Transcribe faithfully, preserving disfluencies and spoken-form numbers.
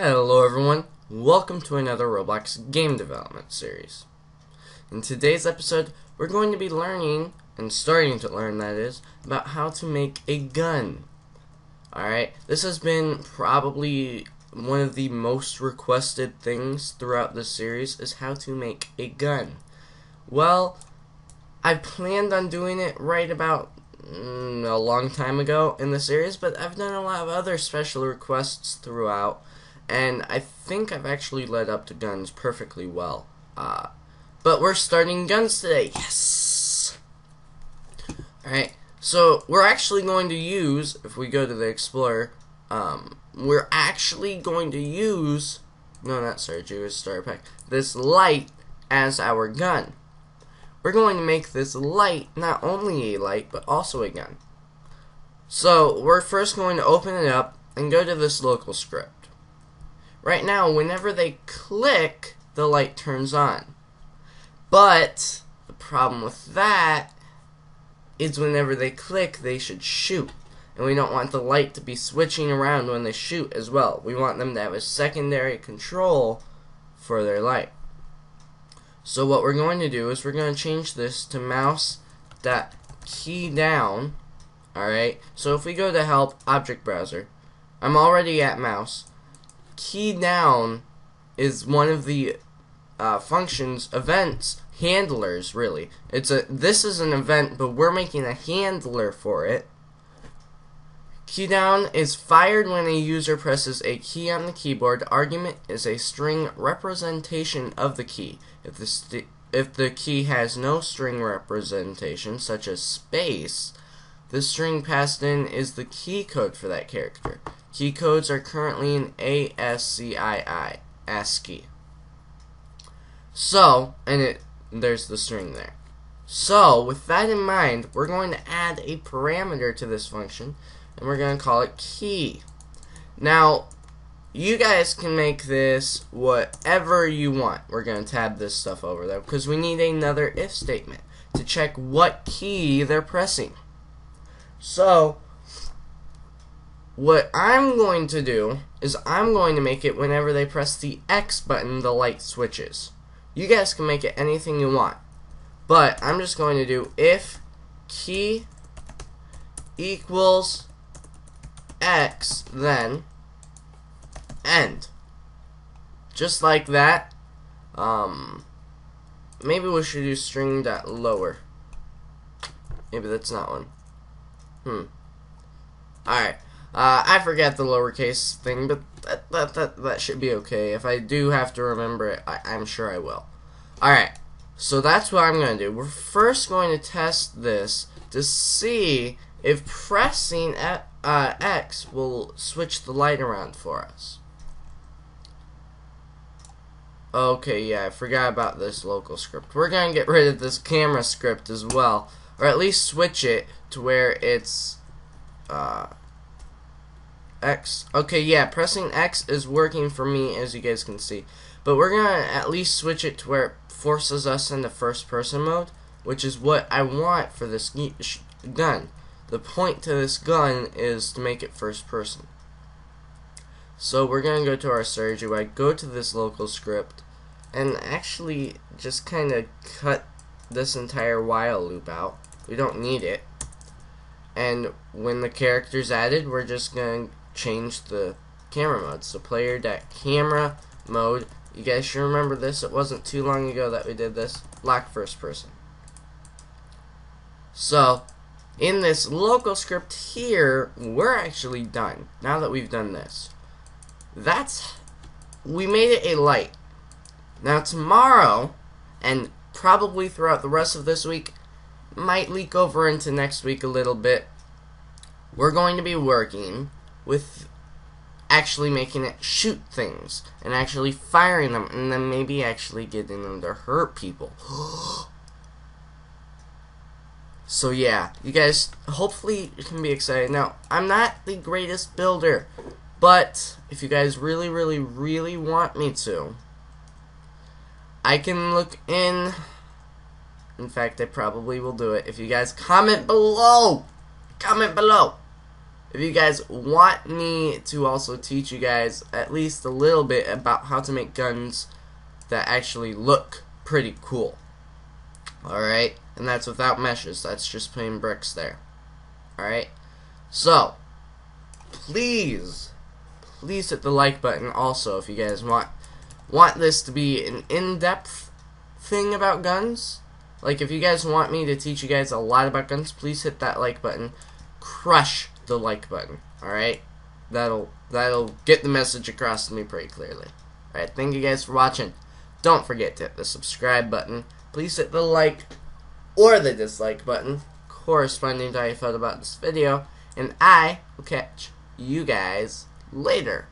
Hello everyone, welcome to another Roblox game development series. In today's episode, we're going to be learning, and starting to learn that is, about how to make a gun. Alright, this has been probably one of the most requested things throughout this series, is how to make a gun. Well, I planned on doing it right about mm, a long time ago in the series, but I've done a lot of other special requests throughout. And I think I've actually led up to guns perfectly well. Uh, but we're starting guns today. Yes! Alright, so we're actually going to use, if we go to the Explorer, um, we're actually going to use, no, not Sergio, it's Star Pack, this light as our gun. We're going to make this light not only a light, but also a gun. So we're first going to open it up and go to this local script. Right now, whenever they click, the light turns on. But the problem with that is whenever they click, they should shoot. And we don't want the light to be switching around when they shoot as well. We want them to have a secondary control for their light. So what we're going to do is we're going to change this to mouse dot key down. Alright, so if we go to help, object browser, I'm already at mouse. Key down is one of the uh, functions, events, handlers. Really, it's a this is an event, but we're making a handler for it. Key down is fired when a user presses a key on the keyboard. Argument is a string representation of the key. If the st if the key has no string representation, such as space, the string passed in is the key code for that character. Key codes are currently in A S C I I, ASCII. So, and it there's the string there. So, with that in mind, we're going to add a parameter to this function, and we're going to call it key. Now, you guys can make this whatever you want. We're going to tab this stuff over, though, because we need another if statement to check what key they're pressing. So, what I'm going to do is I'm going to make it whenever they press the X button, the light switches. You guys can make it anything you want, but I'm just going to do if key equals X, then end. Just like that. Um, maybe we should do string.lower. Maybe that's not one. Hmm. Alright. Uh, I forgot the lowercase thing, but that, that, that, that should be okay. If I do have to remember it, I, I'm sure I will. Alright, so that's what I'm going to do. We're first going to test this to see if pressing at, uh, X will switch the light around for us. Okay, yeah, I forgot about this local script. We're going to get rid of this camera script as well, or at least switch it to where it's... Uh, X. Okay, yeah, pressing X is working for me, as you guys can see. But we're gonna at least switch it to where it forces us into first person mode, which is what I want for this gun. The point to this gun is to make it first person. So we're gonna go to our search U I, go to this local script, and actually just kinda cut this entire while loop out. We don't need it. And when the character's added, we're just gonna change the camera mode. So player.camera mode. You guys should remember this. It wasn't too long ago that we did this. Lock first person. So in this local script here, we're actually done. Now that we've done this, that's we made it a light. Now tomorrow, and probably throughout the rest of this week, might leak over into next week a little bit, we're going to be working with actually making it shoot things and actually firing them, and then maybe actually getting them to hurt people. So yeah, you guys hopefully can be excited. Now, I'm not the greatest builder, but if you guys really really really want me to, I can look in In fact, I probably will do it. If you guys comment below, comment below If you guys want me to also teach you guys at least a little bit about how to make guns that actually look pretty cool. Alright, and that's without meshes, that's just plain bricks there. Alright, so please, please hit the like button also if you guys want want this to be an in-depth thing about guns. Like, if you guys want me to teach you guys a lot about guns, please hit that like button. Crush the like button, alright? That'll that'll get the message across to me pretty clearly. Alright, thank you guys for watching. Don't forget to hit the subscribe button. Please hit the like or the dislike button corresponding to how you felt about this video. And I will catch you guys later.